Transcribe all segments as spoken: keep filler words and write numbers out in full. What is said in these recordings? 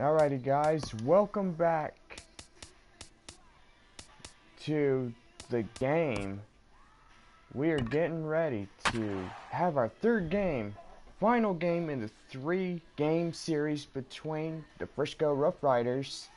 Alrighty, guys, welcome back to the game. We are getting ready to have our third game, final game in the three-game series between the Frisco RoughRiders .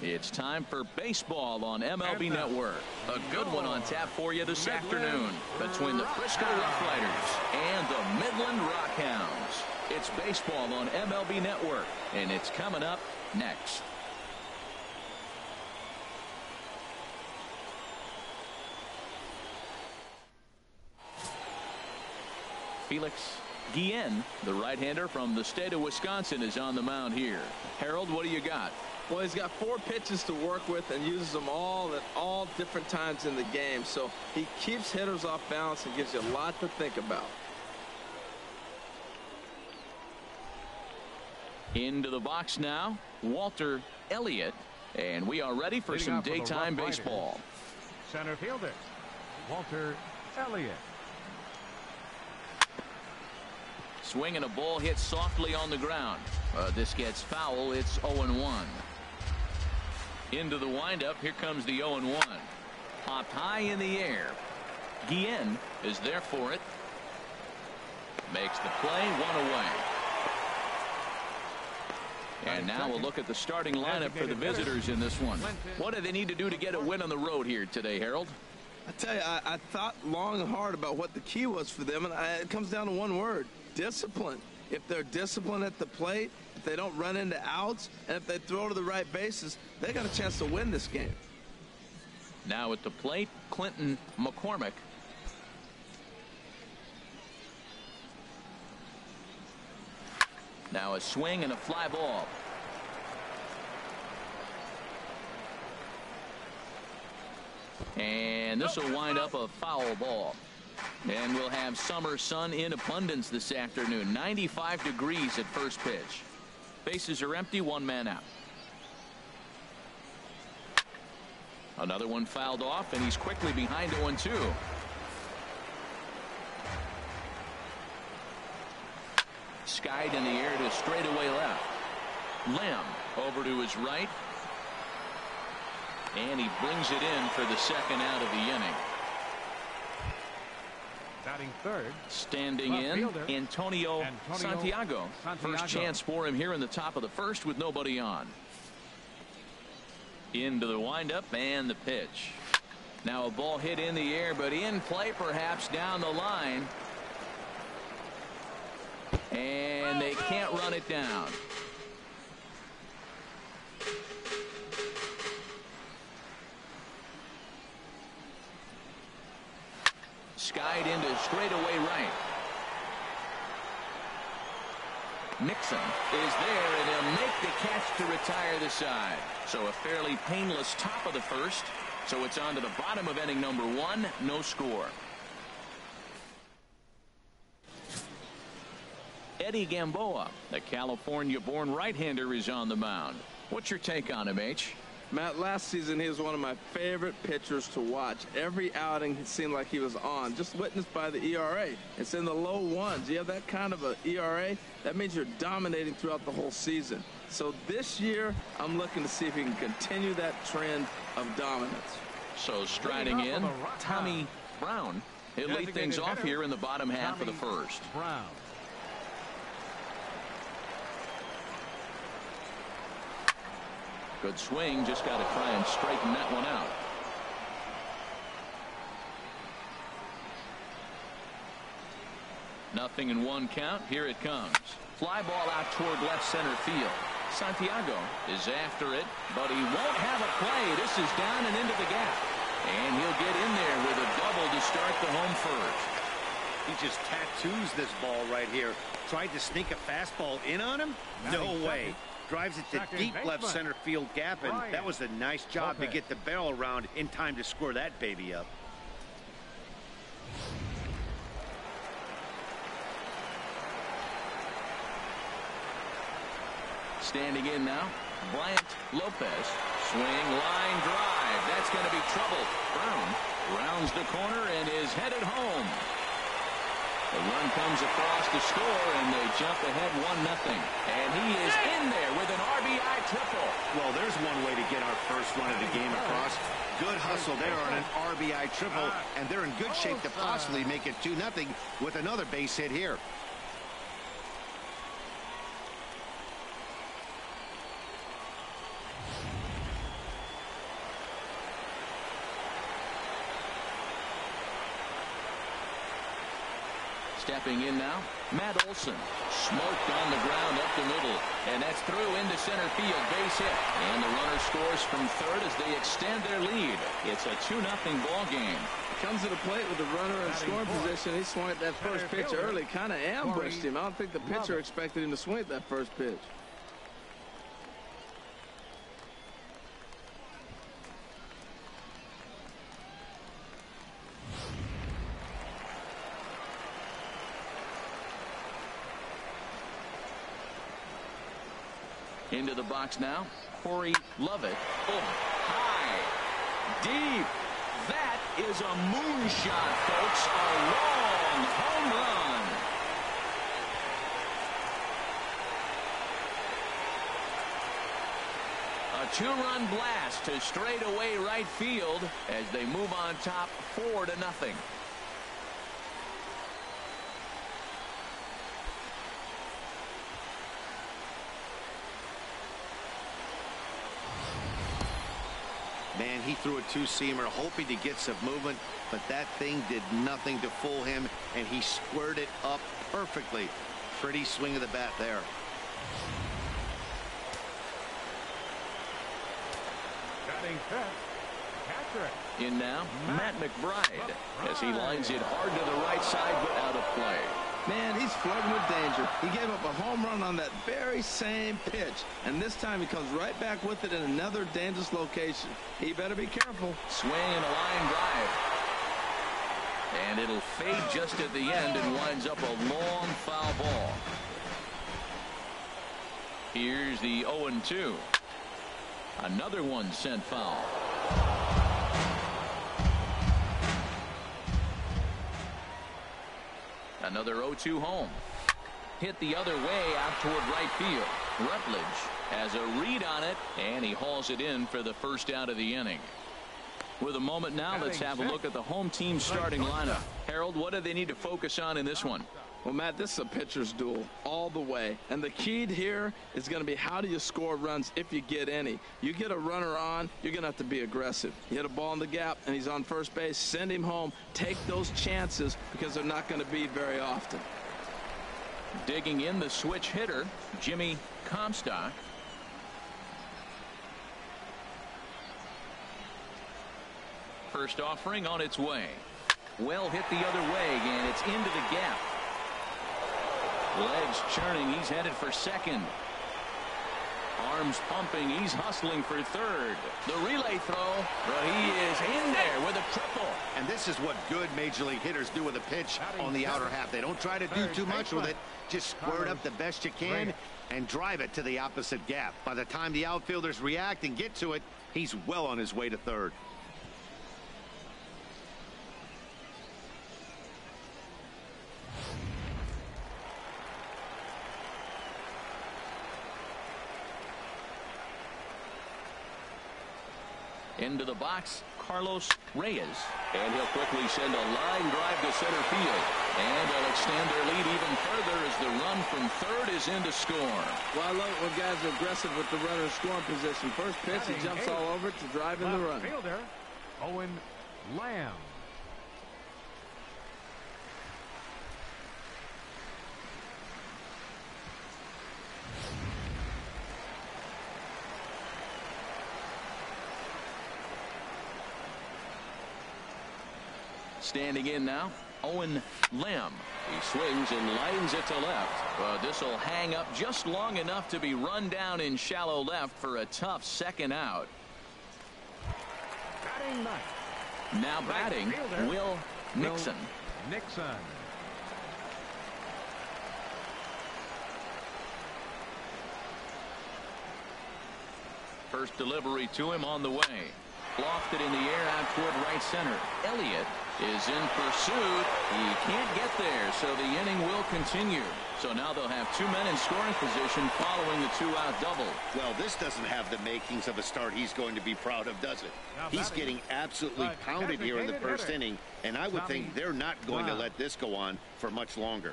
It's time for baseball on M L B Network. A good one on tap for you this afternoon between the Frisco RoughRiders and the Midland Rockhounds. It's baseball on M L B Network, and it's coming up next. Felix Guillen, the right-hander from the state of Wisconsin, is on the mound here. Harold, what do you got? Well, he's got four pitches to work with and uses them all at all different times in the game. So he keeps hitters off balance and gives you a lot to think about. Into the box now, Walter Elliott. And we are ready for some daytime baseball. Center fielder, Walter Elliott. Swinging a ball hit softly on the ground. Uh, this gets foul. It's oh and one. Into the windup. Here comes the oh and one. Popped high in the air. Guillen is there for it. Makes the play. One away. And now we'll look at the starting lineup for the visitors in this one. What do they need to do to get a win on the road here today, Harold? I tell you, I, I thought long and hard about what the key was for them, and I, it comes down to one word. Discipline. If they're disciplined at the plate, if they don't run into outs, and if they throw to the right bases, they got a chance to win this game. Now at the plate, Clinton McCormick. Now a swing and a fly ball. And this will wind up a foul ball. And we'll have summer sun in abundance this afternoon. ninety-five degrees at first pitch. Bases are empty, one man out. Another one fouled off, and he's quickly behind oh and two. Skied in the air to straightaway left. Lamb over to his right. And he brings it in for the second out of the inning. Third, Standing in, fielder, Antonio, Antonio Santiago. Santiago. First chance for him here in the top of the first with nobody on. Into the windup and the pitch. Now a ball hit in the air, but in play perhaps down the line. And they can't run it down. Skied into straightaway right. Nixon is there, and he'll make the catch to retire the side. So a fairly painless top of the first. So it's on to the bottom of inning number one. No score. Eddie Gamboa, the California-born right-hander, is on the mound. What's your take on him, H? Matt, last season he was one of my favorite pitchers to watch. Every outing it seemed like he was on. Just witnessed by the E R A. It's in the low ones. You have that kind of an E R A, that means you're dominating throughout the whole season. So this year, I'm looking to see if he can continue that trend of dominance. So striding in, Tommy Brown. He'll lead things off here in the bottom half of the first. Brown. Good swing, just got to try and straighten that one out. Nothing in one count. Here it comes. Fly ball out toward left center field. Santiago is after it, but he won't have a play. This is down and into the gap. And he'll get in there with a double to start the home first. He just tattoos this ball right here. Tried to sneak a fastball in on him? No way. Drives it to deep left center field gap, and that was a nice job to get the barrel around in time to score that baby up. Standing in now, Bryant Lopez. Swing, line drive. That's going to be trouble. Brown rounds the corner and is headed home. The run comes across to score, and they jump ahead one nothing. And he is in there with an R B I triple. Well, there's one way to get our first run of the game across. Good hustle there on an R B I triple, and they're in good shape to possibly make it two nothing with another base hit here. Stepping in now, Matt Olson. Smoked on the ground up the middle. And that's through into center field. Base hit. And the runner scores from third as they extend their lead. It's a two nothing ball game. Comes to the plate with the runner in scoring position. He swung at that first pitch early. Kind of ambushed him. I don't think the pitcher expected him to swing at that first pitch. Into the box now, Corey Lovett. Oh, high, deep. That is a moonshot, folks. A long home run. A two-run blast to straightaway right field as they move on top four to nothing. Man, he threw a two-seamer hoping to get some movement, but that thing did nothing to fool him, and he squared it up perfectly. Pretty swing of the bat there. In now, Matt McBride, as he lines it hard to the right side but out of play. Man, he's flirting with danger. He gave up a home run on that very same pitch. And this time he comes right back with it in another dangerous location. He better be careful. Swing and a line drive. And it'll fade just at the end and winds up a long foul ball. Here's the oh and two. Another one sent foul. Another oh two home. Hit the other way out toward right field. Rutledge has a read on it, and he hauls it in for the first out of the inning. With a moment now, let's have a look at the home team's starting lineup. Harold, what do they need to focus on in this one? Well, Matt, this is a pitcher's duel all the way. And the key here is going to be how do you score runs if you get any. You get a runner on, you're going to have to be aggressive. You hit a ball in the gap, and he's on first base. Send him home. Take those chances because they're not going to be very often. Digging in, the switch hitter, Jimmy Comstock. First offering on its way. Well hit the other way, and it's into the gap. Legs churning, he's headed for second. Arms pumping, he's hustling for third. The relay throw, but he is in there with a triple. And this is what good major league hitters do with a pitch on the outer half. They don't try to do too much with it. Just square it up the best you can and drive it to the opposite gap. By the time the outfielders react and get to it, he's well on his way to third. Into the box, Carlos Reyes. And he'll quickly send a line drive to center field. And they'll extend their lead even further as the run from third is in to score. Well, I love it when guys are aggressive with the runner scoring position. First pitch, he jumps all over to drive in the run. Fielder, Owen Lamb. Standing in now, Owen Lamb. He swings and lines it to left. Well, this will hang up just long enough to be run down in shallow left for a tough second out. Batting nine. Now batting, right Will Nixon. Will Nixon. First delivery to him on the way. Lofted in the air out toward right center. Elliott is in pursuit. He can't get there, so the inning will continue. So now they'll have two men in scoring position following the two-out double. Well, this doesn't have the makings of a start he's going to be proud of, does it? He's getting absolutely pounded here in the first inning, and I would think they're not going to let this go on for much longer.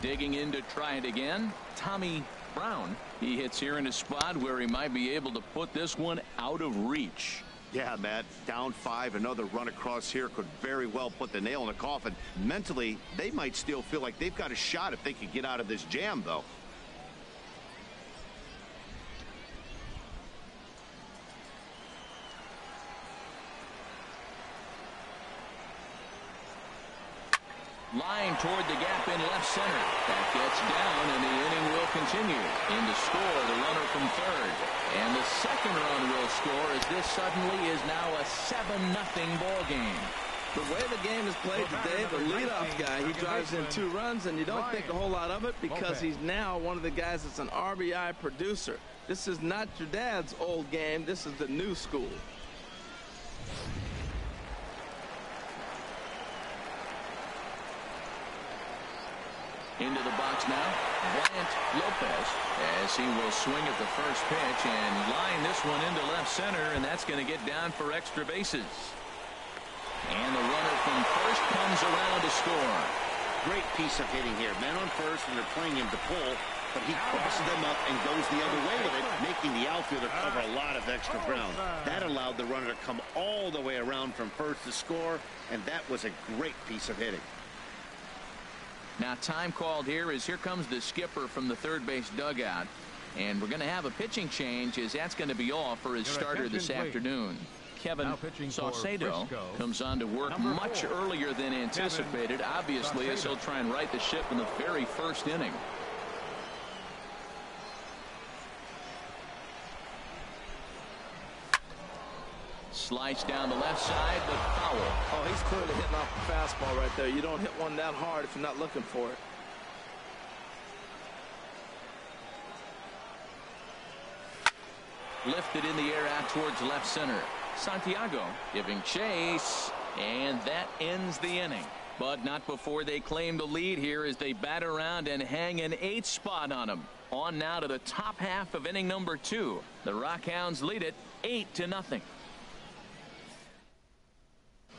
Digging in to try it again, Tommy Brown. He hits here in a spot where he might be able to put this one out of reach. Yeah, Matt, down five, another run across here could very well put the nail in the coffin. Mentally, they might still feel like they've got a shot if they could get out of this jam, though. Line toward the gap in left center. That gets down, and the inning will continue. In to score, the runner from third. And the second run will score, as this suddenly is now a seven nothing ball game. The way the game is played today, the leadoff guy, he drives in two runs, and you don't think a whole lot of it because he's now one of the guys that's an R B I producer. This is not your dad's old game. This is the new school. Into the box now, Bryant Lopez, as he will swing at the first pitch and line this one into left center, and that's going to get down for extra bases. And the runner from first comes around to score. Great piece of hitting here. Men on first, and they're playing him to pull, but he crosses them up and goes the other way with it, making the outfielder cover a lot of extra ground. That allowed the runner to come all the way around from first to score, and that was a great piece of hitting. Now time called here as here comes the skipper from the third base dugout, and we're going to have a pitching change, as that's going to be all for his Your starter this please. afternoon. Kevin Saucedo comes on to work Number much four. earlier than anticipated, Kevin obviously Saucedo. as he'll try and right the ship in the very first inning. Slice down the left side, but foul. Oh, he's clearly hitting off the fastball right there. You don't hit one that hard if you're not looking for it. Lifted in the air out towards left center. Santiago giving chase, and that ends the inning. But not before they claim the lead here, as they bat around and hang an eighth spot on them. On now to the top half of inning number two. The Rockhounds lead it eight to nothing.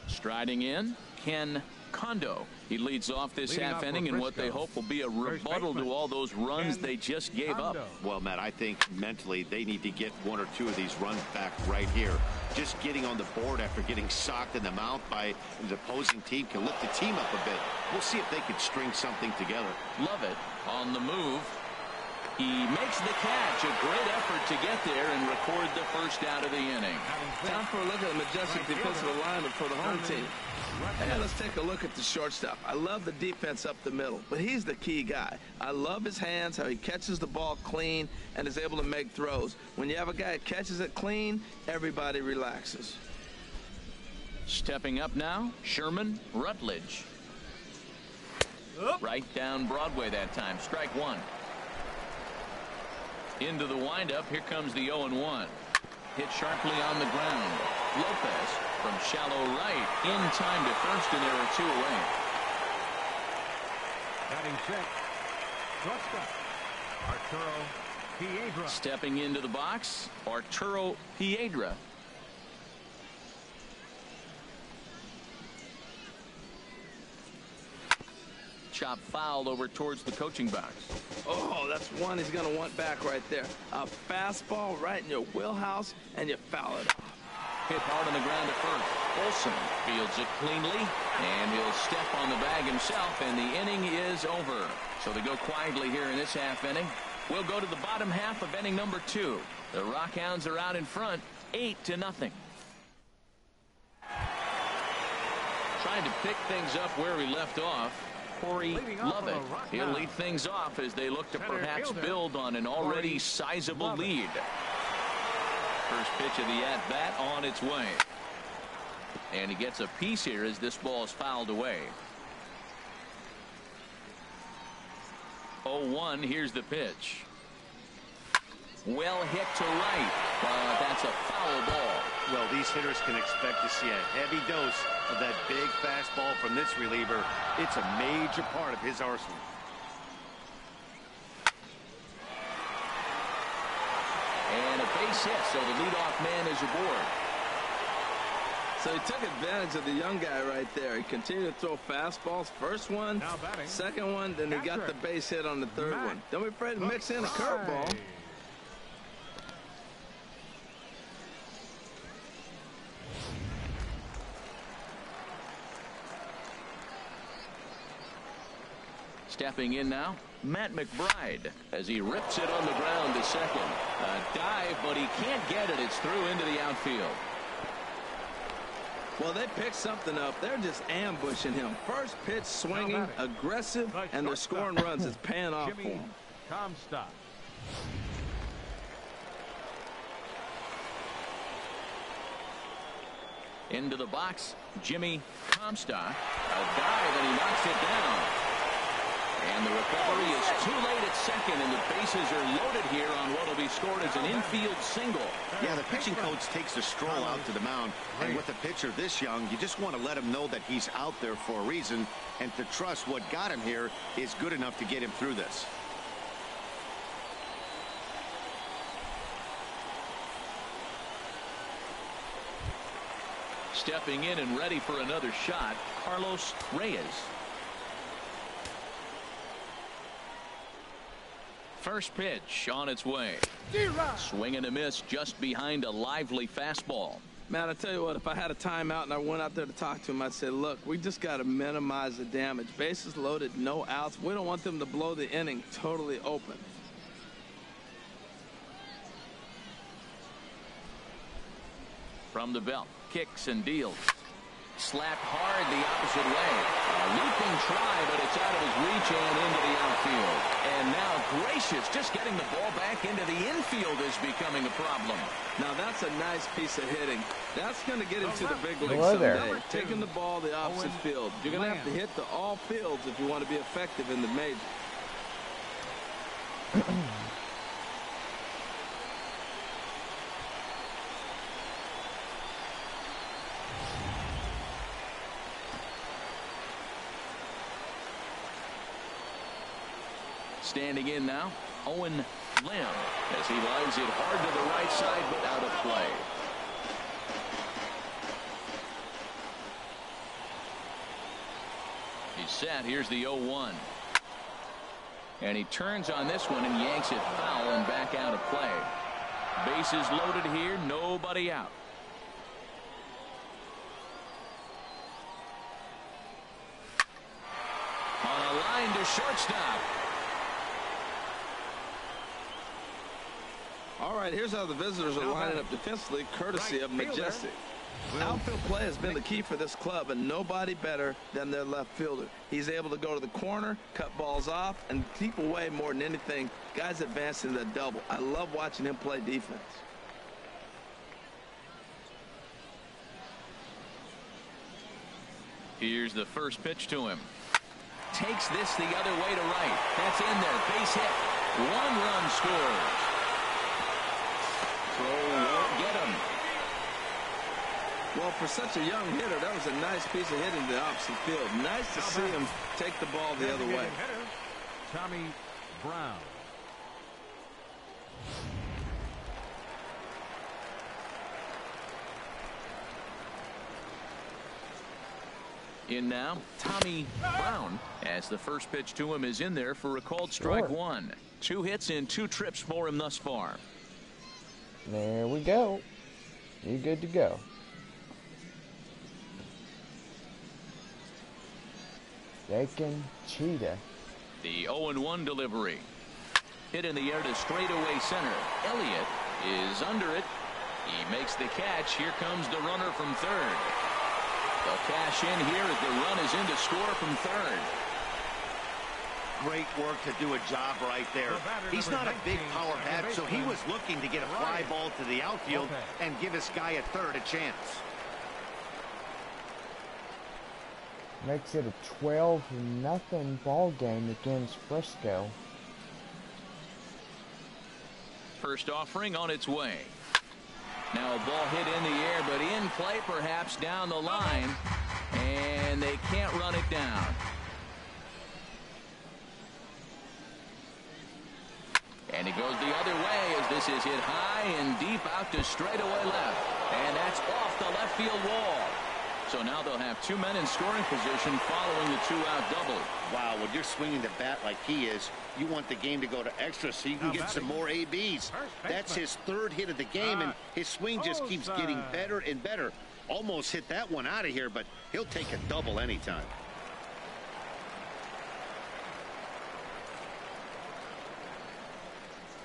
Striding in, Ken Kondo. He leads off this half inning in what they hope will be a rebuttal to all those runs they just gave up. Well, Matt, I think mentally they need to get one or two of these runs back right here. Just getting on the board after getting socked in the mouth by the opposing team can lift the team up a bit. We'll see if they can string something together. Lovett on the move. He makes the catch, a great effort to get there and record the first out of the inning. Time for a look at the majestic defensive alignment for the home team. And let's take a look at the shortstop. I love the defense up the middle, but he's the key guy. I love his hands, how he catches the ball clean and is able to make throws. When you have a guy that catches it clean, everybody relaxes. Stepping up now, Sherman Rutledge. Right down Broadway that time, strike one. Into the windup, here comes the oh and one. Hit sharply on the ground. Lopez from shallow right, in time to first, and there are two away. Batting check, shortstop, Arturo Piedra. Stepping into the box, Arturo Piedra. Chop foul over towards the coaching box. Oh, that's one he's going to want back right there. A fastball right in your wheelhouse, and you foul it off. Hit hard on the ground at first. Olson fields it cleanly, and he'll step on the bag himself, and the inning is over. So they go quietly here in this half inning. We'll go to the bottom half of inning number two. The Rockhounds are out in front, eight to nothing. Trying to pick things up where we left off. Corey Lovett. He'll lead things off as they look to perhaps build on an already sizable lead. First pitch of the at-bat on its way. And he gets a piece here as this ball is fouled away. oh one, here's the pitch. Well hit to right, but that's a foul ball. Well, these hitters can expect to see a heavy dose of that big fastball from this reliever. It's a major part of his arsenal. And a base hit, so the leadoff man is aboard. So he took advantage of the young guy right there. He continued to throw fastballs. First one, second one, then he got the base hit on the third one. Don't be afraid to mix in a curveball. Stepping in now, Matt McBride, as he rips it on the ground to second. A dive, but he can't get it. It's through into the outfield. Well, they picked something up. They're just ambushing him. First pitch swinging, aggressive, and they're scoring runs. It's paying off for him. Comstock. Into the box, Jimmy Comstock. A dive, and he knocks it down. And the recovery is too late at second, and the bases are loaded here on what will be scored as an infield single. Yeah, the pitching coach takes a stroll out to the mound, and with a pitcher this young, you just want to let him know that he's out there for a reason, and to trust what got him here is good enough to get him through this. Stepping in and ready for another shot, Carlos Reyes. First pitch on its way. Swing and a miss just behind a lively fastball. Man, I tell you what, if I had a timeout and I went out there to talk to him, I'd say, look, we just got to minimize the damage. Bases loaded, no outs. We don't want them to blow the inning totally open. From the belt, kicks and deals. Slapped hard the opposite way. A leaping try, but it's out of his reach and into the outfield. And now, gracious, just getting the ball back into the infield is becoming a problem. Now, that's a nice piece of hitting. That's going to get him to the big league someday. Taking the ball the opposite field. You're going to have to hit the all fields if you want to be effective in the major. Standing in now, Owen Lamb, as he lines it hard to the right side, but out of play. He's set. Here's the oh one. And he turns on this one and yanks it foul and back out of play. Bases loaded here, nobody out. On a line to shortstop. All right, here's how the visitors are lining up defensively, courtesy of Majestic. Outfield play has been the key for this club, and nobody better than their left fielder. He's able to go to the corner, cut balls off, and keep away more than anything. Guys advancing the double. I love watching him play defense. Here's the first pitch to him. Takes this the other way to right. That's in there. Base hit. One run scores. Well, for such a young hitter, that was a nice piece of hitting the opposite field. Nice to see him take the ball the other way. Tommy Brown. In now, Tommy Brown, as the first pitch to him is in there for a called strike one. Two hits in two trips for him thus far. There we go. You're good to go. Bacon Cheetah. The oh and one delivery. Hit in the air to straightaway center. Elliott is under it. He makes the catch. Here comes the runner from third. They'll cash in here as the run is in to score from third. Great work to do a job right there. He's not a big power bat, so he was looking to get a fly ball to the outfield and give his guy at third a chance. Makes it a twelve nothing ball game against Frisco. First offering on its way. Now a ball hit in the air, but in play perhaps down the line, and they can't run it down. And it goes the other way as this is hit high and deep out to straightaway left, and that's off the left field wall. So now they'll have two men in scoring position following the two-out double. Wow, when you're swinging the bat like he is, you want the game to go to extra so you can now get some more A Bs. That's his third hit of the game, and his swing just keeps getting better and better. Almost hit that one out of here, but he'll take a double anytime.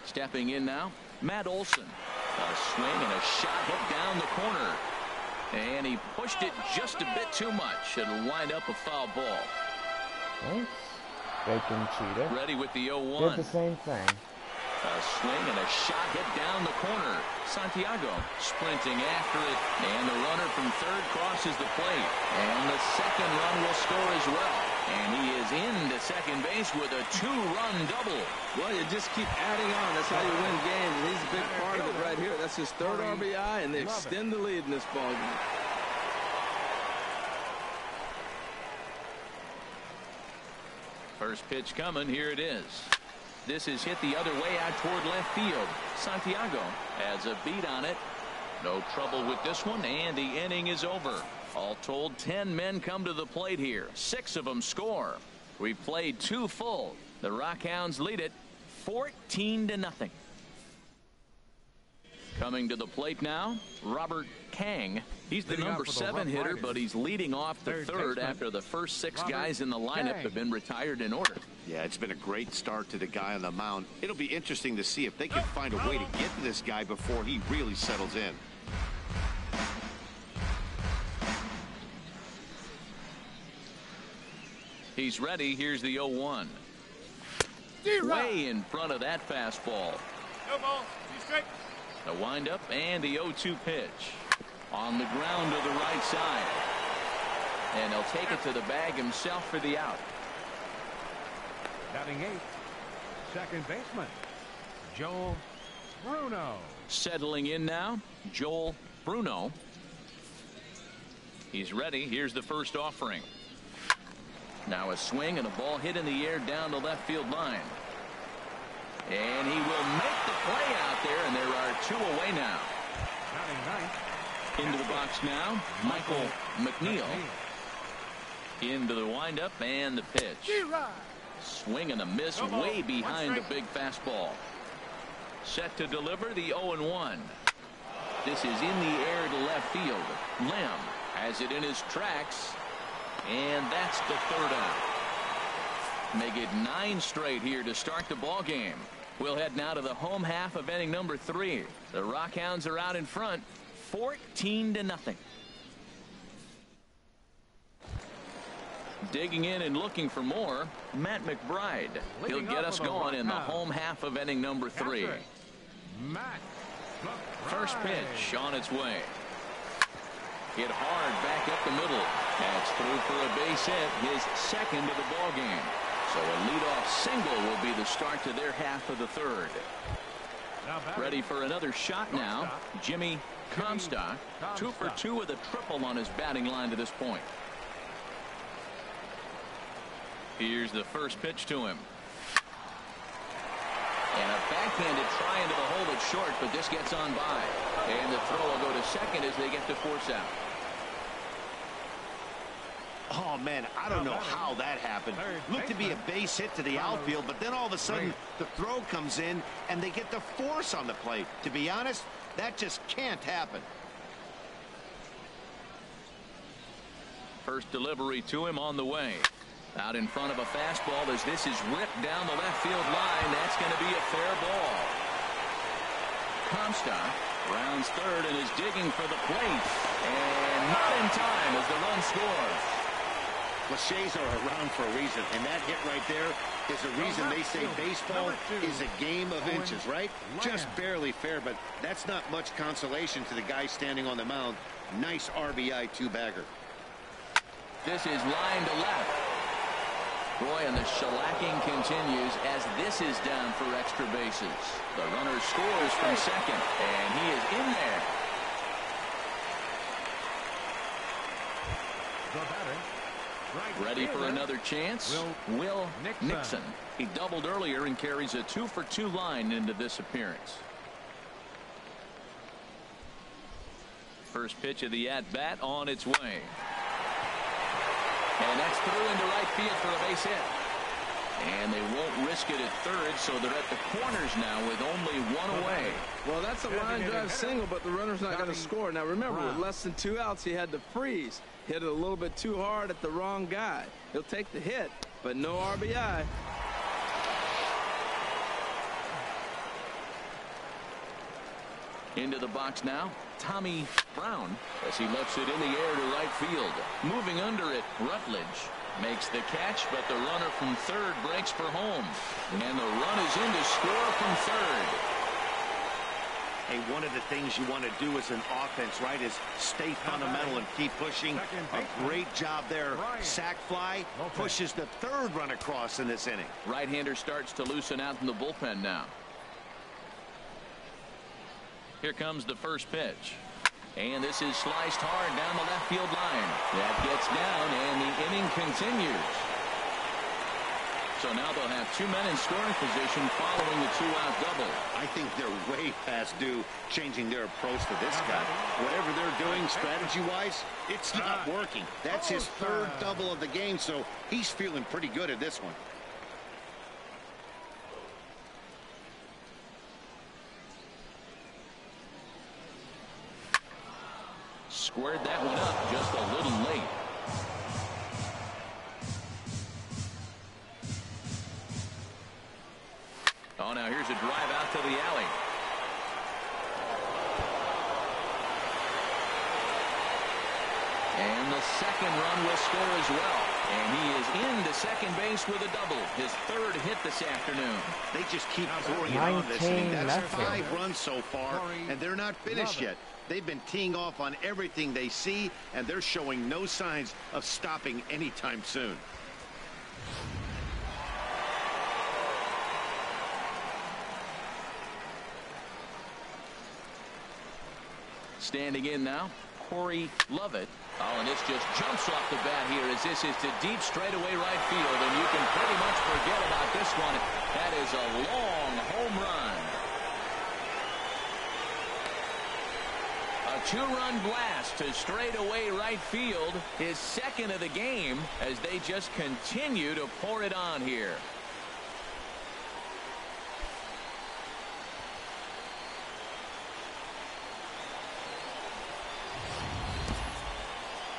Stepping in now, Matt Olson. A swing and a shot hit down the corner. And he pushed it just a bit too much. It'll wind up a foul ball. Nice. Bacon cheater. Ready with the oh one. Did the same thing. A swing and a shot hit down the corner. Santiago sprinting after it. And the runner from third crosses the plate. And the second run will score as well. And he is into second base with a two-run double. Well, you just keep adding on. That's how you win games. And he's a big part of it right here. That's his third R B I, and they extend the lead in this ballgame. First pitch coming. Here it is. This is hit the other way out toward left field. Santiago has a beat on it. No trouble with this one, and the inning is over. All told, ten men come to the plate here. Six of them score. We played two full. The Rockhounds lead it fourteen to nothing. Coming to the plate now, Robert Kang. He's the number seven hitter, but he's leading off the third after the first six guys in the lineup have been retired in order. Yeah, it's been a great start to the guy on the mound. It'll be interesting to see if they can find a way to get to this guy before he really settles in. He's ready. Here's the oh one. Way in front of that fastball. No ball. He's straight. The windup and the oh two pitch. On the ground to the right side. And he'll take it to the bag himself for the out. Batting eight, second baseman, Joel Bruno. Settling in now, Joel Bruno. He's ready. Here's the first offering. Now a swing and a ball hit in the air down the left field line. And he will make the play out there, and there are two away now. Into the box now, Michael McNeil. Into the windup and the pitch. Swing and a miss way behind the big fastball. Set to deliver the oh one. This is in the air to left field. Lamb has it in his tracks. And that's the third out. Make it nine straight here to start the ball game. We'll head now to the home half of inning number three. The Rockhounds are out in front, fourteen to nothing. Digging in and looking for more, Matt McBride. He'll get us going in the home half of inning number three. First pitch on its way. Hit hard back up the middle. That's through for a base hit, his second of the ball game. So a leadoff single will be the start to their half of the third. Ready for another shot now, Jimmy Comstock. Two for two with a triple on his batting line to this point. Here's the first pitch to him. And a backhanded try into the hole that's short, but this gets on by. And the throw will go to second as they get the force out. Oh, man, I don't know how that happened. Looked to be a base hit to the outfield, but then all of a sudden the throw comes in, and they get the force on the play. To be honest, that just can't happen. First delivery to him on the way. Out in front of a fastball as this is ripped down the left field line. That's going to be a fair ball. Comstock rounds third and is digging for the plate. And not in time as the run scores. Cliches are around for a reason, and that hit right there is a reason they say baseball is a game of inches, right? Just barely fair, but that's not much consolation to the guy standing on the mound. Nice R B I two-bagger. This is line to left. Boy, and the shellacking continues as this is down for extra bases. The runner scores from second, and he is in there. The batter, right ready for another chance? Will, Will Nixon. Nixon. He doubled earlier and carries a two for two line into this appearance. First pitch of the at-bat on its way. And that's through into right field for a base hit. And they won't risk it at third, so they're at the corners now with only one away. Well, that's a line drive single, but the runner's not going to score. Now, remember, with less than two outs, he had to freeze. Hit it a little bit too hard at the wrong guy. He'll take the hit, but no R B I. Into the box now, Tommy Brown, as he lifts it in the air to right field. Moving under it, Rutledge makes the catch, but the runner from third breaks for home. And the run is in to score from third. Hey, one of the things you want to do as an offense, right, is stay fundamental and keep pushing. A great job there. Sack fly pushes the third run across in this inning. Right-hander starts to loosen out in the bullpen now. Here comes the first pitch. And this is sliced hard down the left field line. That gets down, and the inning continues. So now they'll have two men in scoring position following the two-out double. I think they're way past due changing their approach to this guy. Whatever they're doing strategy-wise, it's not working. That's his third double of the game, so he's feeling pretty good at this one. Squared that one up just a little late. Oh, now here's a drive out to the alley. And the second run will score as well. And he is into second base with a double. His third hit this afternoon. They just keep pouring it on this inning. That's five runs so far, and they're not finished yet. They've been teeing off on everything they see, and they're showing no signs of stopping anytime soon. Standing in now, Corey Lovett. Oh, and this just jumps off the bat here as this is to deep straightaway right field, and you can pretty much forget about this one. That is a long home run. Two-run blast to straightaway right field, his second of the game, as they just continue to pour it on here.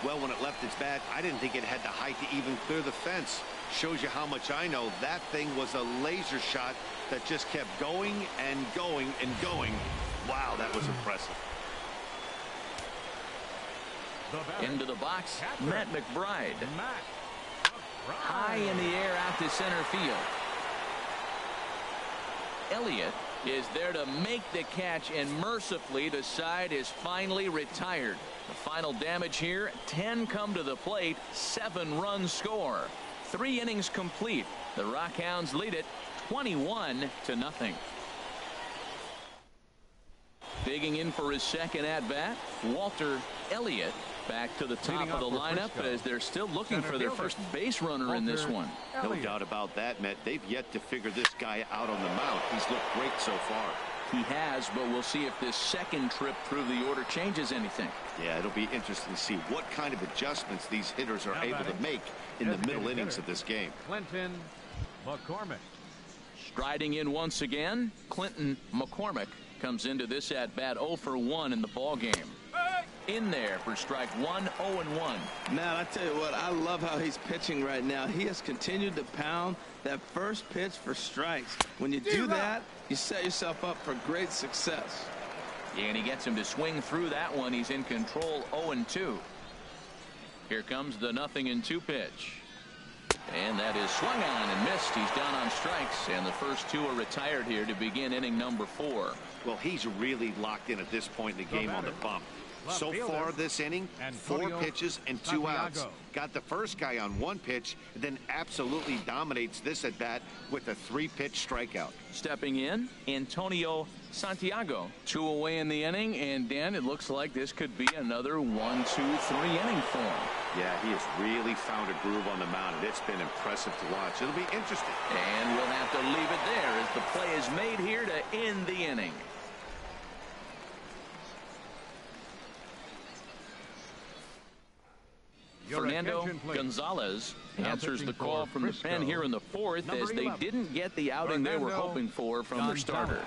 Well, when it left its bat, I didn't think it had the height to even clear the fence. Shows you how much I know. That thing was a laser shot that just kept going and going and going. Wow, that was impressive. Into the box, Matt McBride. High in the air out to center field. Elliott is there to make the catch, and mercifully the side is finally retired. The final damage here, ten come to the plate, seven runs score. Three innings complete. The Rockhounds lead it twenty-one to nothing. Digging in for his second at-bat, Walter Elliott. Back to the top of the lineup as they're still looking for their first base runner in this one. No doubt about that, Matt. They've yet to figure this guy out on the mound. He's looked great so far. He has, but we'll see if this second trip through the order changes anything. Yeah, it'll be interesting to see what kind of adjustments these hitters are able to make in the middle innings of this game. Clinton McCormick. Striding in once again, Clinton McCormick comes into this at-bat oh for one in the ballgame. In there for strike one, oh and one. Now, I tell you what, I love how he's pitching right now. He has continued to pound that first pitch for strikes. When you do that, you set yourself up for great success. Yeah, and he gets him to swing through that one. He's in control, oh and two. Here comes the nothing and two pitch. And that is swung on and missed. He's down on strikes, and the first two are retired here to begin inning number four. Well, he's really locked in at this point in the game on the bump. so far this inning. Four pitches and two outs. Got the first guy on one pitch, then absolutely dominates this at bat with a three-pitch strikeout. Stepping in, Antonio Santiago. Two away in the inning, and Dan, it looks like this could be another one, two, three inning for him. Yeah, he has really found a groove on the mound, and it's been impressive to watch. It'll be interesting. And we'll have to leave it there as the play is made here to end the inning. Fernando Gonzalez answers the call from the pen here in the fourth as they didn't get the outing they were hoping for from their starter.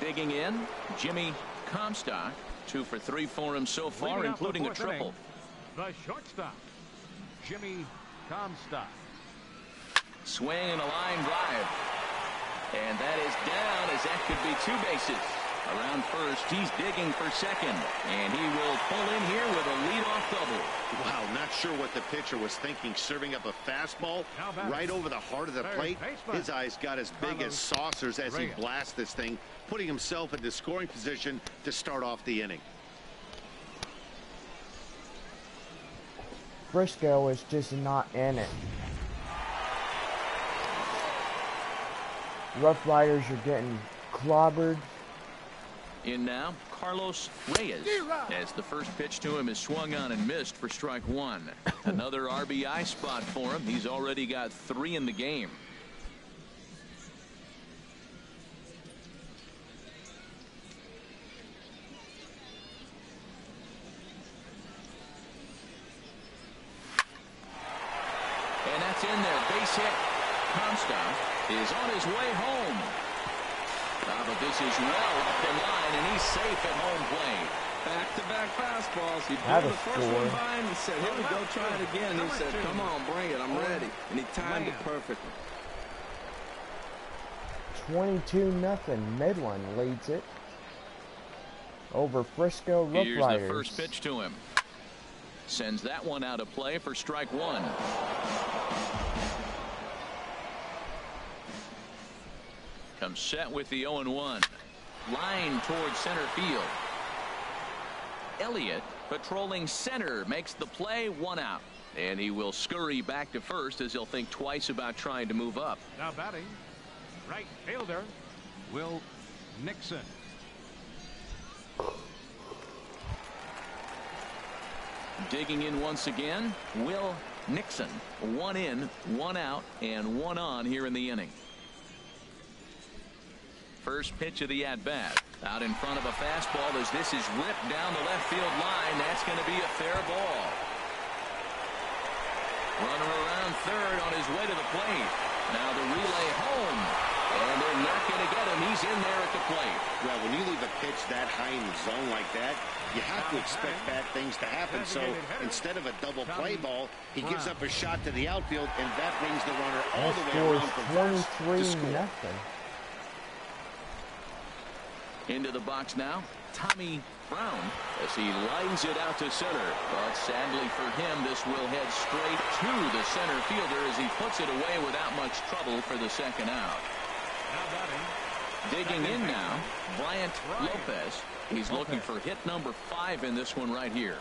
Digging in, Jimmy Comstock, two for three for him so far, including a triple. The shortstop, Jimmy Comstock. Swing and a line drive. And that is down as that could be two bases. Around first, he's digging for second, and he will pull in here with a leadoff double. Wow, not sure what the pitcher was thinking, serving up a fastball right over the heart of the plate. His eyes got as big as saucers as he blasts this thing, putting himself into scoring position to start off the inning. Frisco was just not in it. Rough Riders are getting clobbered. In now, Carlos Reyes, as the first pitch to him is swung on and missed for strike one. Another R B I spot for him. He's already got three in the game. And that's in there. Base hit. Comstock is on his way home. Ah, but this is well up the line, and he's safe at home plate. Back-to-back fastballs. He pulled the first one by him and said, here we go, try it again. He said, come on, bring it, I'm ready. And he timed it perfectly. twenty-two nothing. Midland leads it over Frisco Rough Riders. Here's the first pitch to him. Sends that one out of play for strike one. Comes set with the oh and one. Line towards center field. Elliott patrolling center makes the play, one out. And he will scurry back to first as he'll think twice about trying to move up. Now batting, right fielder, Will Nixon. Digging in once again, Will Nixon. One in, one out, and one on here in the inning. First pitch of the at-bat. Out in front of a fastball as this is ripped down the left field line. That's going to be a fair ball. Runner around third on his way to the plate. Now the relay home. And they're not going to get him. He's in there at the plate. Well, when you leave a pitch that high in the zone like that, you have to expect bad things to happen. So instead of a double play ball, he gives up a shot to the outfield, and that brings the runner all the way around from first to score. Into the box now, Tommy Brown, as he lines it out to center. But sadly for him, this will head straight to the center fielder as he puts it away without much trouble for the second out. Digging in now, Bryant Lopez. He's looking for hit number five in this one right here.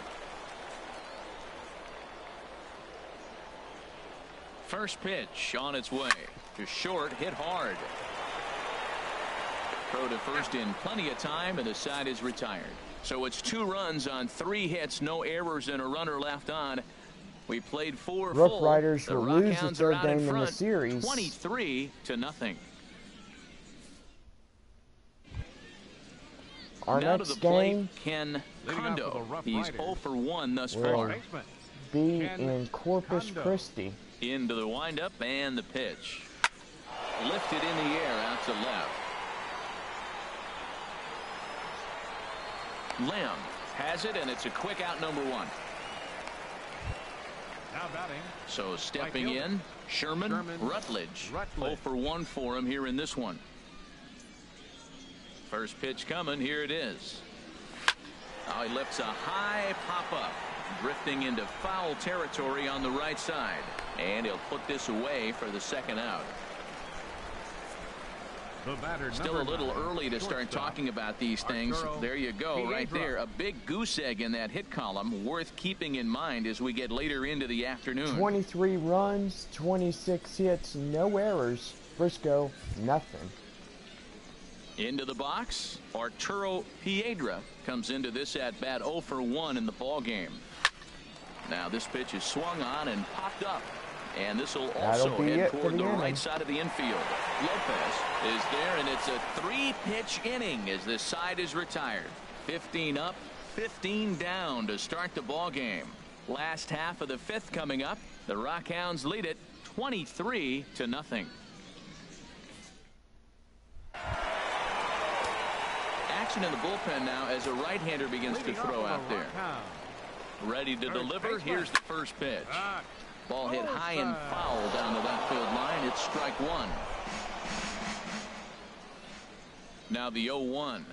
First pitch on its way. Just short, hit hard. Throw to first in plenty of time, and the side is retired. So it's two runs on three hits, no errors, and a runner left on. We played four full. Rough Riders will lose the third game in the series, twenty-three to nothing. Our next game, Ken Kondo. He's oh for one thus far. Be in Corpus Christi. Into the windup and the pitch. Lifted in the air out to left. Lamb has it, and it's a quick out number one. Now batting. So stepping in, Sherman, Sherman Rutledge. Rutledge. oh for one for him here in this one. First pitch coming. Here it is. Now he lifts a high pop-up, drifting into foul territory on the right side. And he'll put this away for the second out. Still a little early to start talking about these things. There you go, right there. A big goose egg in that hit column, worth keeping in mind as we get later into the afternoon. twenty-three runs, twenty-six hits, no errors. Frisco, nothing. Into the box, Arturo Piedra comes into this at-bat oh for one in the ballgame. Now this pitch is swung on and popped up. And this will also head toward the right side of the infield. Lopez is there, and it's a three-pitch inning as this side is retired. fifteen up, fifteen down to start the ball game. Last half of the fifth coming up. The Rockhounds lead it twenty-three to nothing. Action in the bullpen now as a right-hander begins to throw out there. Ready to deliver. Here's the first pitch. Ball hit high and foul down the left field line. It's strike one. Now the oh one.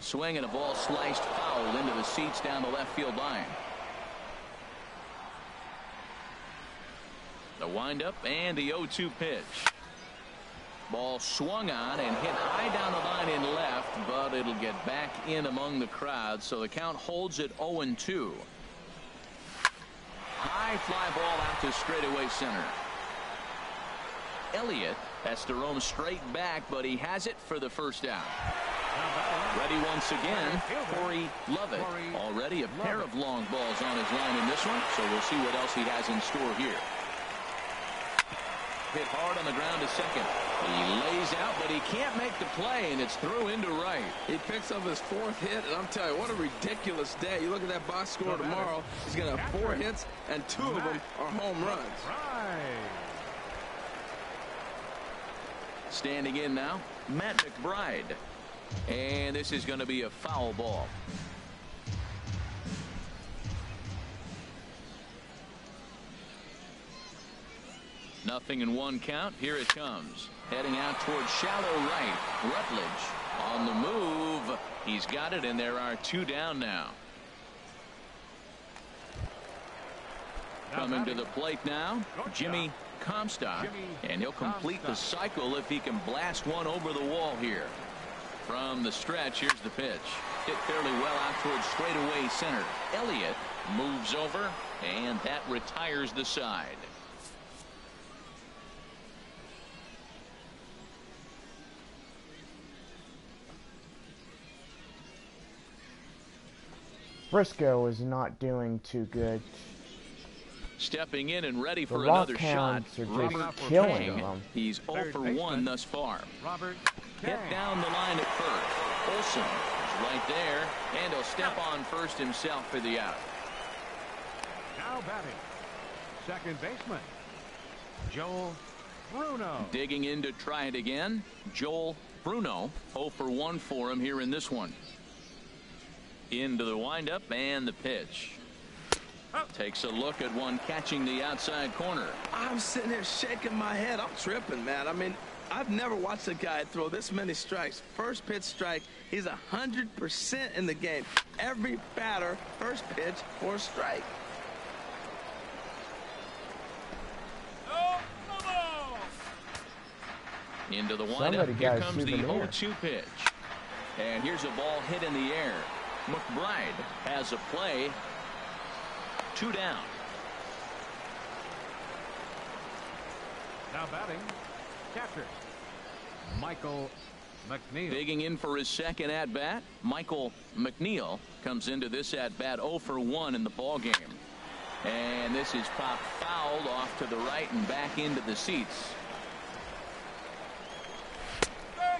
Swing and a ball sliced foul into the seats down the left field line. The windup and the oh two pitch. Ball swung on and hit high down the line in left, but it'll get back in among the crowd, so the count holds at oh and two. High fly ball out to straightaway center. Elliott has to roam straight back, but he has it for the first out. Ready once again, Corey Lovett. Already a pair of long balls on his line in this one, so we'll see what else he has in store here. Hit hard on the ground to second. He lays out, but he can't make the play, and it's through into right. He picks up his fourth hit, and I'm telling you, what a ridiculous day. You look at that box score tomorrow, he's going to have four hits, and two of them are home runs. Standing in now, Matt McBride. And this is going to be a foul ball. Nothing in one count. Here it comes. Heading out towards shallow right. Rutledge on the move. He's got it, and there are two down now. Coming to the plate now, Jimmy Comstock. And he'll complete the cycle if he can blast one over the wall here. From the stretch, here's the pitch. Hit fairly well out towards straightaway center. Elliott moves over, and that retires the side. Frisco is not doing too good. Stepping in and ready for another shot. The Rockhounds are just killing them. He's oh for one thus far. Robert hit down the line at first. Olson is right there, and he'll step on first himself for the out. Now batting, second baseman, Joel Bruno. Digging in to try it again, Joel Bruno. oh for one for him here in this one. Into the windup and the pitch. Takes a look at one catching the outside corner. I'm sitting there shaking my head. I'm tripping, man. I mean, I've never watched a guy throw this many strikes. First pitch strike, he's one hundred percent in the game. Every batter, first pitch or strike. Into the windup. Here comes the oh two pitch. And here's a ball hit in the air. McBride has a play. Two down. Now batting, catcher Michael McNeil. Digging in for his second at bat, Michael McNeil comes into this at bat oh for one in the ballgame. And this is popped fouled off to the right and back into the seats.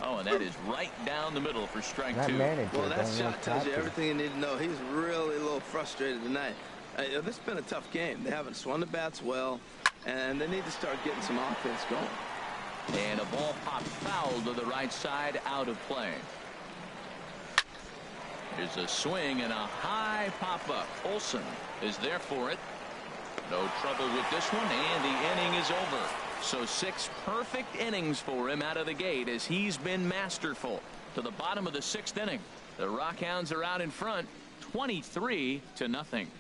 Oh, and that is right down the middle for strike that two. Manager, well, that shot tells you everything you need to know. He's really a little frustrated tonight. Uh, this has been a tough game. They haven't swung the bats well, and they need to start getting some offense going. And a ball popped foul to the right side, out of play. There's a swing and a high pop-up. Olson is there for it. No trouble with this one, and the inning is over. So six perfect innings for him out of the gate as he's been masterful. To the bottom of the sixth inning, the Rockhounds are out in front twenty-three to nothing.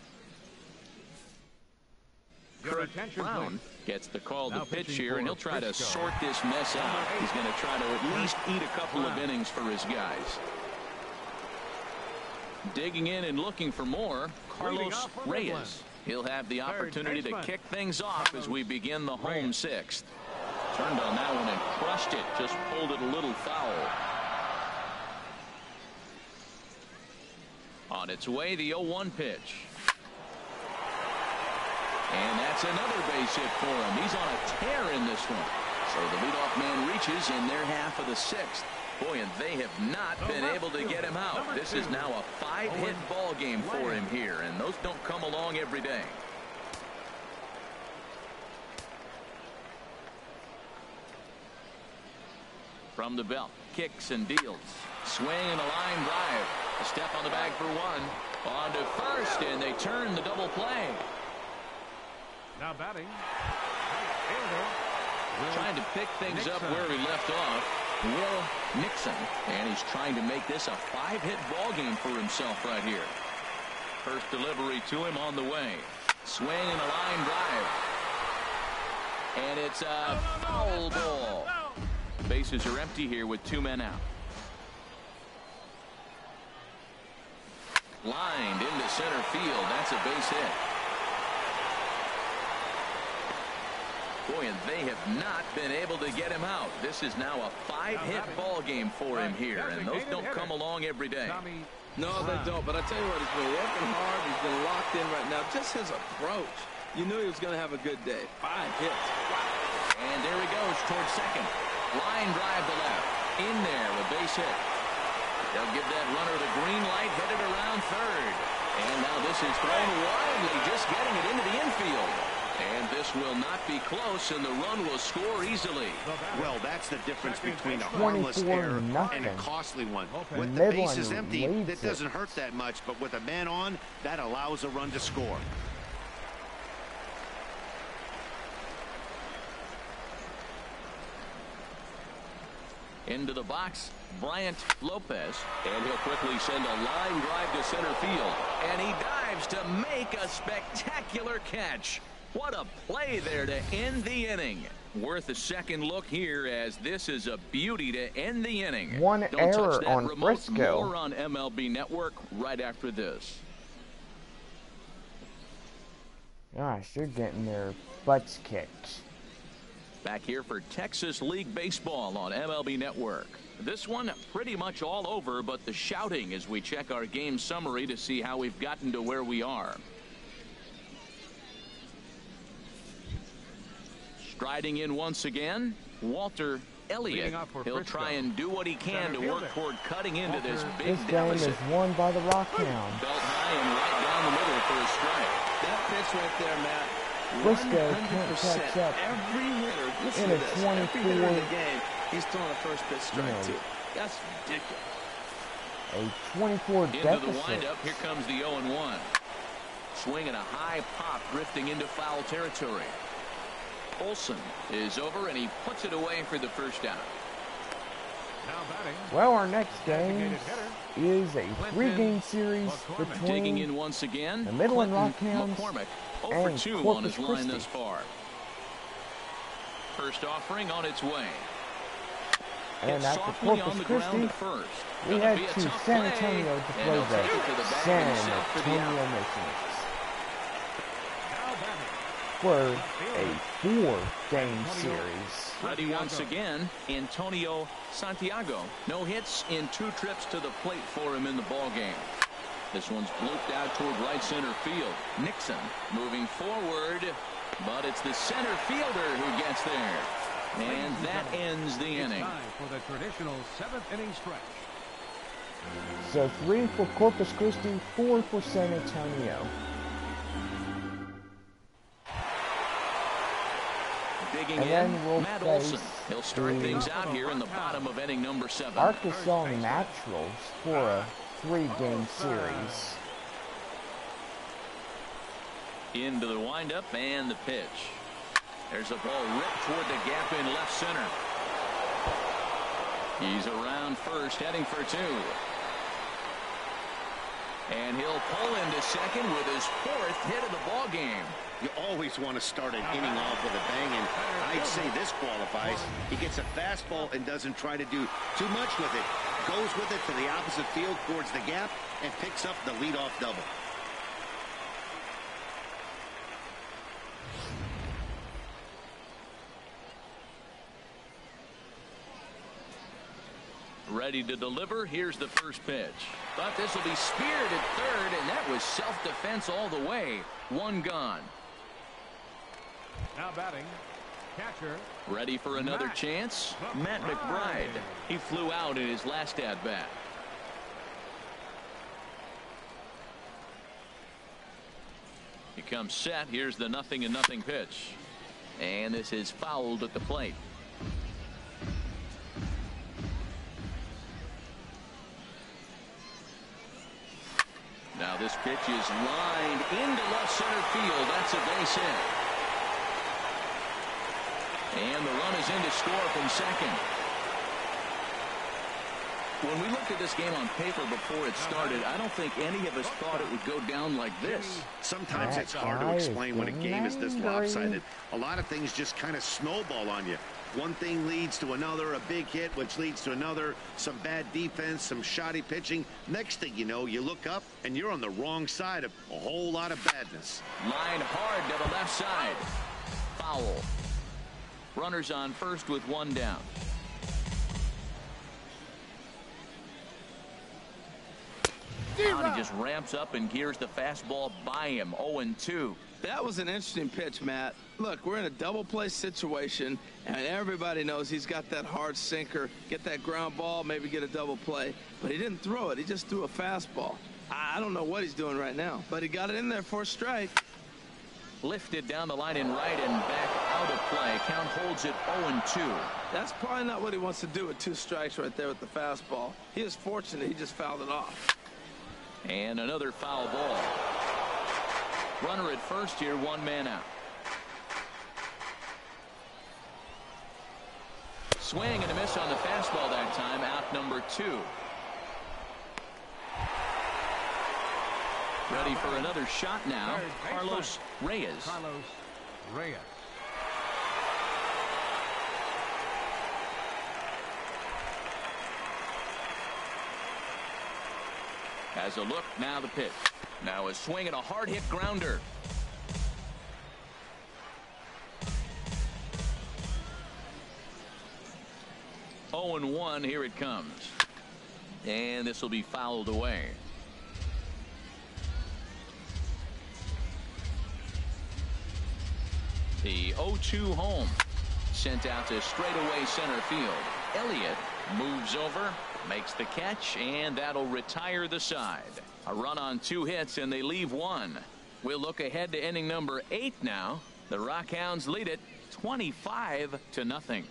Chris Brown gets the call to pitch here, and he'll try to sort this mess out. He's going to try to at least eat a couple of innings for his guys. Digging in and looking for more, Carlos Reyes. He'll have the opportunity to kick things off as we begin the home sixth. Turned on that one and crushed it. Just pulled it a little foul. On its way, the oh one pitch. And that's another base hit for him. He's on a tear in this one. So the leadoff man reaches in their half of the sixth. Boy, and they have not been able to get him out. This is now a five-hit ball game for him here, and those don't come along every day. From the belt, kicks and deals. Swing and a line drive. A step on the bag for one. On to first, and they turn the double play. Now batting, trying to pick things up where we left off, Will Nixon, and he's trying to make this a five-hit ball game for himself right here. First delivery to him on the way. Swing and a line drive. And it's a foul ball. Bases are empty here with two men out. Lined into center field. That's a base hit. Boy, and they have not been able to get him out. This is now a five-hit ball game for him here, and those don't come along every day. No, they don't, but I tell you what, he's been working hard. He's been locked in right now. Just his approach. You knew he was going to have a good day. Five hits. Wow. And there he goes towards second. Line drive to left. In there, a base hit. They'll give that runner the green light, headed around third. And now this is thrown wildly, just getting it into the infield. And this will not be close, and the run will score easily. Well, that's the difference between a harmless error and a costly one. When the base is empty, that doesn't hurt that much, but with a man on, that allows a run to score. Into the box, Bryant Lopez, and he'll quickly send a line drive to center field, and he dives to make a spectacular catch. What a play there to end the inning. Worth a second look here, as this is a beauty to end the inning. One error on Frisco. More on M L B Network right after this. Gosh, they're getting their butts kicked. Back here for Texas League Baseball on M L B Network. This one pretty much all over but the shouting, as we check our game summary to see how we've gotten to where we are. Riding in once again, Walter Elliott. He'll try and do what he can to work toward cutting into this big deficit. This game is won by the Rockhounds. Belt high and right down the middle for a strike. That pitch right there, Matt. Frisco can't catch up. Every hitter, listen to this. Every hitter in the game, he's throwing a first pitch strike too. That's ridiculous. A twenty-four deficit. Into the windup, here comes the oh one. Swing and a high pop, drifting into foul territory. Olson is over, and he puts it away for the first out. Well, our next game is a three-game series between digging in once again, the Midland Rockhounds and oh for two on his line thus far. First offering on its way. And after Corpus Christi, we head to San Antonio to play the San Antonio Missions for a four-game series. Ready once again, Antonio Santiago. No hits in two trips to the plate for him in the ballgame. This one's blooped out toward right center field. Nixon moving forward, but it's the center fielder who gets there. And that ends the inning. For the traditional seventh inning stretch. So three for Corpus Christi, four for San Antonio. Digging in, Matt Olson. He'll start things out here in the bottom of inning number seven. Arkansas Naturals for a three-game series. Into the windup and the pitch. There's a ball ripped toward the gap in left center. He's around first, heading for two. And he'll pull into second with his fourth hit of the ball game. You always want to start an inning off with a bang, and I'd say this qualifies. He gets a fastball and doesn't try to do too much with it. Goes with it to the opposite field towards the gap and picks up the leadoff double. Ready to deliver. Here's the first pitch. But this will be speared at third, and that was self-defense all the way. One gone. Now batting, catcher. Ready for another Matt. chance? Matt McBride. He flew out in his last at-bat. He comes set. Here's the nothing and nothing pitch. And this is fouled at the plate. Now this pitch is lined into left center field. That's a base hit. And the run is in to score from second. When we looked at this game on paper before it started, I don't think any of us thought it would go down like this. Sometimes it's hard to explain when a game is this lopsided. A lot of things just kind of snowball on you. One thing leads to another, a big hit, which leads to another, some bad defense, some shoddy pitching. Next thing you know, you look up, and you're on the wrong side of a whole lot of badness. Line hard to the left side. Foul. Runners on first with one down. Now he just ramps up and gears the fastball by him. oh and two. That was an interesting pitch, Matt. Look, we're in a double play situation, and everybody knows he's got that hard sinker. Get that ground ball, maybe get a double play. But he didn't throw it. He just threw a fastball. I don't know what he's doing right now, but he got it in there for a strike. Lifted down the line in right and back out of play. Count holds it oh and two. That's probably not what he wants to do with two strikes right there with the fastball. He is fortunate he just fouled it off. And another foul ball. Runner at first here, one man out. Swing and a miss on the fastball that time, out number two. Ready for another shot now, Carlos Reyes. Carlos Reyes. Has a look, now the pitch. Now a swing and a hard-hit grounder. oh and one, here it comes. And this will be fouled away. The oh two home. Sent out to straightaway center field. Elliott moves over, makes the catch, and that'll retire the side. A run on two hits, and they leave one. We'll look ahead to inning number eight now. The Rockhounds lead it twenty-five to nothing.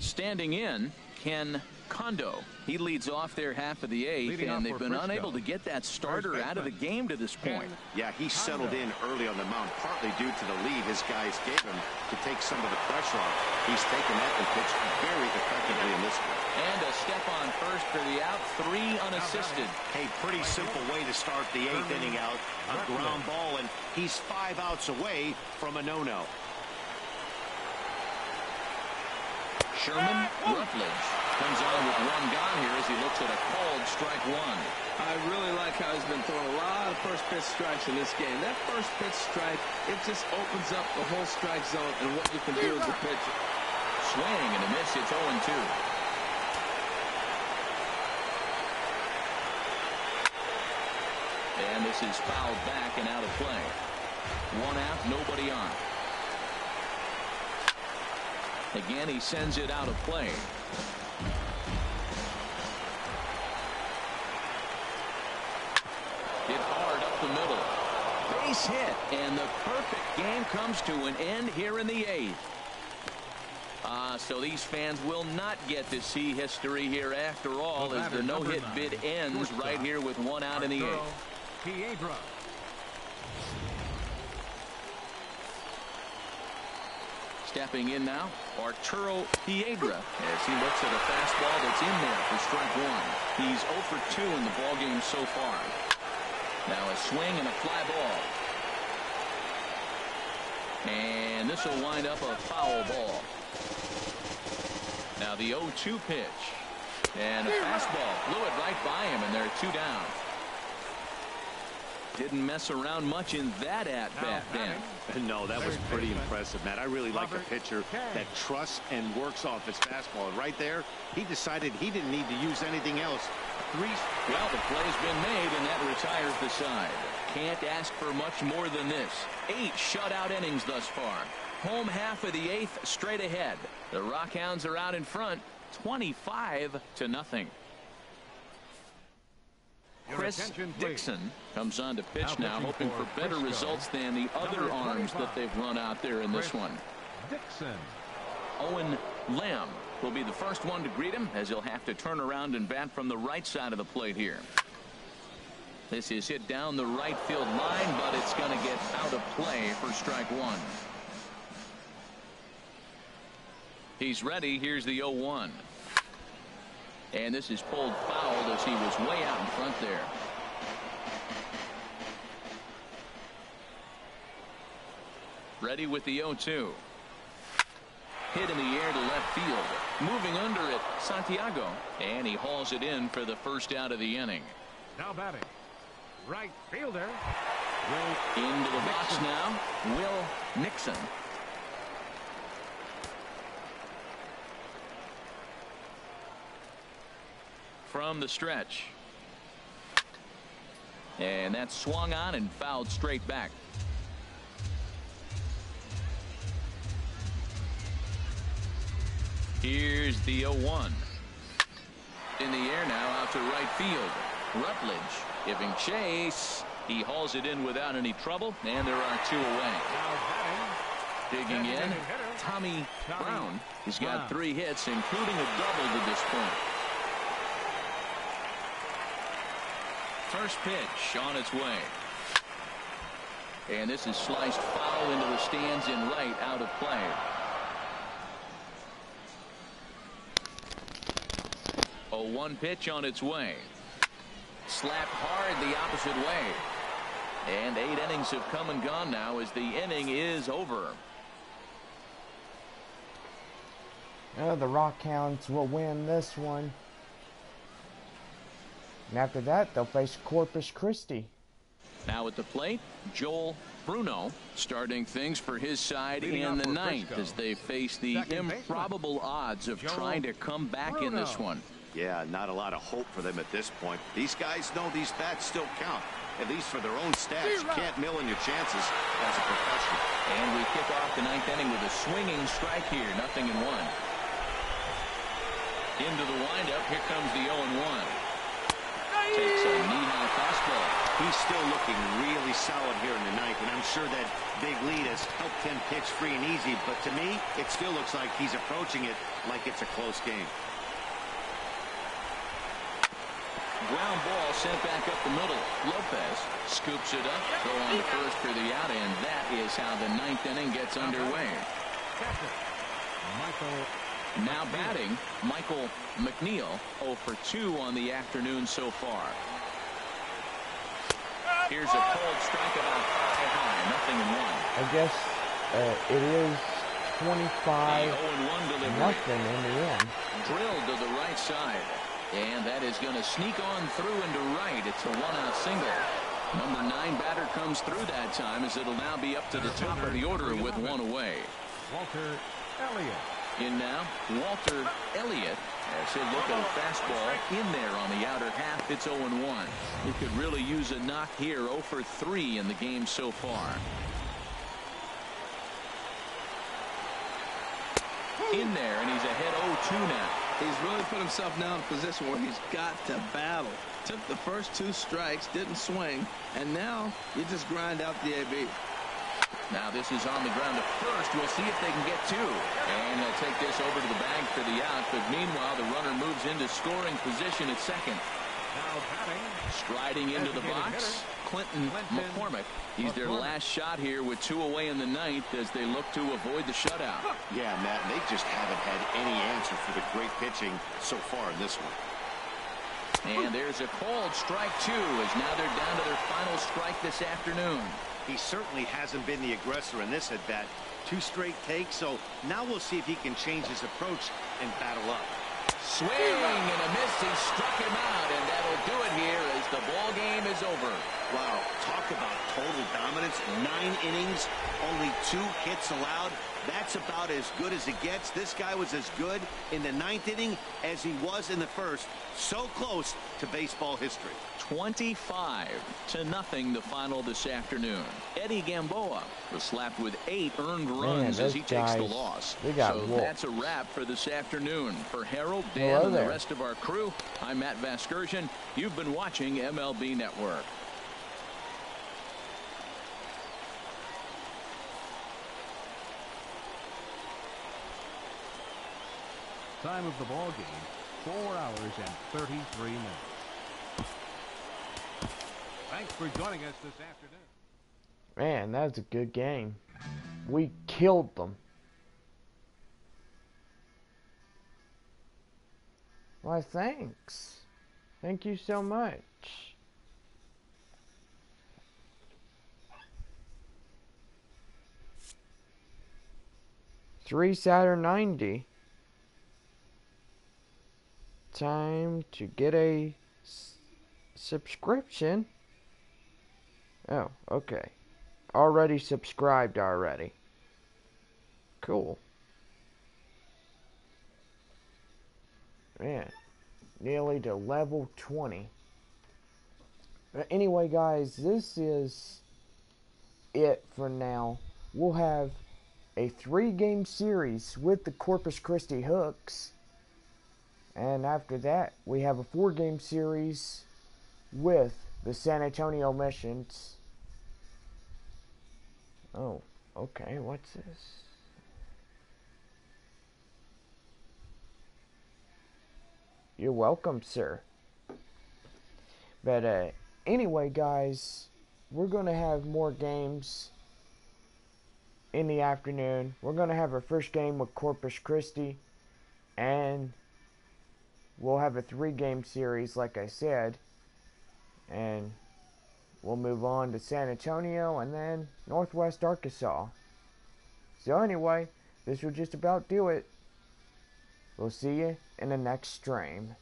Standing in, Ken Kondo. He leads off their half of the eighth, Leading and they've been Frisco. unable to get that starter out of the game to this point. Yeah, he settled in early on the mound, partly due to the lead his guys gave him to take some of the pressure off. He's taken that and pitched very effectively in this one. And a step on first for the out, three unassisted. A pretty simple way to start the eighth inning out, a ground ball, and he's five outs away from a no-no. Sherman Rutledge comes on with one gone here as he looks at a called strike one. I really like how he's been throwing a lot of first pitch strikes in this game. That first pitch strike, it just opens up the whole strike zone and what you can do as a pitcher. Swing and a miss, it's oh and two. And this is fouled back and out of play. One out, nobody on. Again, he sends it out of play. Hit hard up the middle. Base hit, and the perfect game comes to an end here in the eighth. Uh, so these fans will not get to see history here after all, as the no-hit bid ends right here with one out in the eighth. Piedra. Stepping in now, Arturo Piedra, as he looks at a fastball that's in there for strike one. He's oh for two in the ballgame so far. Now a swing and a fly ball. And this will wind up a foul ball. Now the oh two pitch. And a fastball blew it right by him, and they're two down. Didn't mess around much in that at-bat then. No, that was pretty impressive, Matt. I really like a pitcher that trusts and works off his fastball. And right there, he decided he didn't need to use anything else. Three. Well, the play's been made, and that retires the side. Can't ask for much more than this. Eight shutout innings thus far. Home half of the eighth straight ahead. The Rockhounds are out in front, twenty-five to nothing. Chris Dixon comes on to pitch now, hoping for better results than the other arms that they've run out there in this one. Dixon. Owen Lamb will be the first one to greet him, as he'll have to turn around and bat from the right side of the plate here. This is hit down the right field line, but it's going to get out of play for strike one. He's ready. Here's the oh one. And this is pulled foul as he was way out in front there. Ready with the oh two. Hit in the air to left field. Moving under it, Santiago. And he hauls it in for the first out of the inning. Now batting, right fielder. Will into the box now, Will Nixon. From the stretch, and that swung on and fouled straight back. Here's the oh one in the air now out to right field. Rutledge giving chase. He hauls it in without any trouble, and there are two away. Digging in, Tommy Brown. He's got three hits, including a double to this point. First pitch on its way. And this is sliced foul into the stands and right out of play. A one pitch on its way. Slapped hard the opposite way. And eight innings have come and gone now as the inning is over. Oh, the Rockhounds will win this one. And after that, they'll face Corpus Christi. Now at the plate, Joel Bruno starting things for his side in the ninth as they face the improbable odds of trying to come back in this one. Yeah, not a lot of hope for them at this point. These guys know these bats still count, at least for their own stats. You can't mill in your chances as a professional. And we kick off the ninth inning with a swinging strike here, nothing in one. Into the windup, here comes the oh one. Takes a knee-high fastball. He's still looking really solid here in the ninth, and I'm sure that big lead has helped him pitch free and easy, but to me, it still looks like he's approaching it like it's a close game. Ground ball sent back up the middle. Lopez scoops it up, go on to first for the out, and that is how the ninth inning gets underway. Michael. Now batting, Michael McNeil, oh for two on the afternoon so far. Here's a cold strike about five high, nothing in one. I guess uh, it is twenty-five nothing in the end. Drilled to the right side, and that is going to sneak on through into right. It's a one-out single. Number nine batter comes through that time, as it'll now be up to the top of the order with one away. Walter Elliott. In now, Walter Elliott, as he'll look at a fastball in there on the outer half. It's oh one. He could really use a knock here, oh for three in the game so far. In there, and he's ahead oh two now. He's really put himself now in a position where he's got to battle. Took the first two strikes, didn't swing, and now you just grind out the A B. Now this is on the ground to first. We'll see if they can get two. And they'll take this over to the bag for the out. But meanwhile, the runner moves into scoring position at second. Now Striding into the box, Clinton McCormick. He's their last shot here with two away in the ninth as they look to avoid the shutout. Yeah, Matt, they just haven't had any answer for the great pitching so far in this one. And there's a called strike two as now they're down to their final strike this afternoon. He certainly hasn't been the aggressor in this at-bat. Two straight takes, so now we'll see if he can change his approach and battle up. Swing and a miss. He struck him out, and that'll do it here as the ball game is over. Wow, talk about total dominance. Nine innings, only two hits allowed. That's about as good as it gets. This guy was as good in the ninth inning as he was in the first. So close to baseball history. twenty-five to nothing the final this afternoon. Eddie Gamboa was slapped with eight earned runs Man, as he guys, takes the loss. They got so wolf. That's a wrap for this afternoon. For Harold, Dan, and the rest of our crew, I'm Matt Vasgersian. You've been watching M L B Network. Time of the ball game, four hours and thirty-three minutes. Thanks for joining us this afternoon. Man, that's a good game. We killed them. Why, thanks. Thank you so much. Three Saturn ninety. Time to get a s subscription. Oh, okay. Already subscribed already. Cool. Man, nearly to level twenty. But anyway, guys, this is it for now. We'll have a three-game series with the Corpus Christi Hooks. And after that, we have a four-game series with the San Antonio Missions. Oh, okay, what's this? You're welcome, sir. But uh, anyway, guys, we're going to have more games in the afternoon. We're going to have our first game with Corpus Christi, and we'll have a three-game series, like I said, and we'll move on to San Antonio and then Northwest Arkansas. So anyway, this will just about do it. We'll see you in the next stream.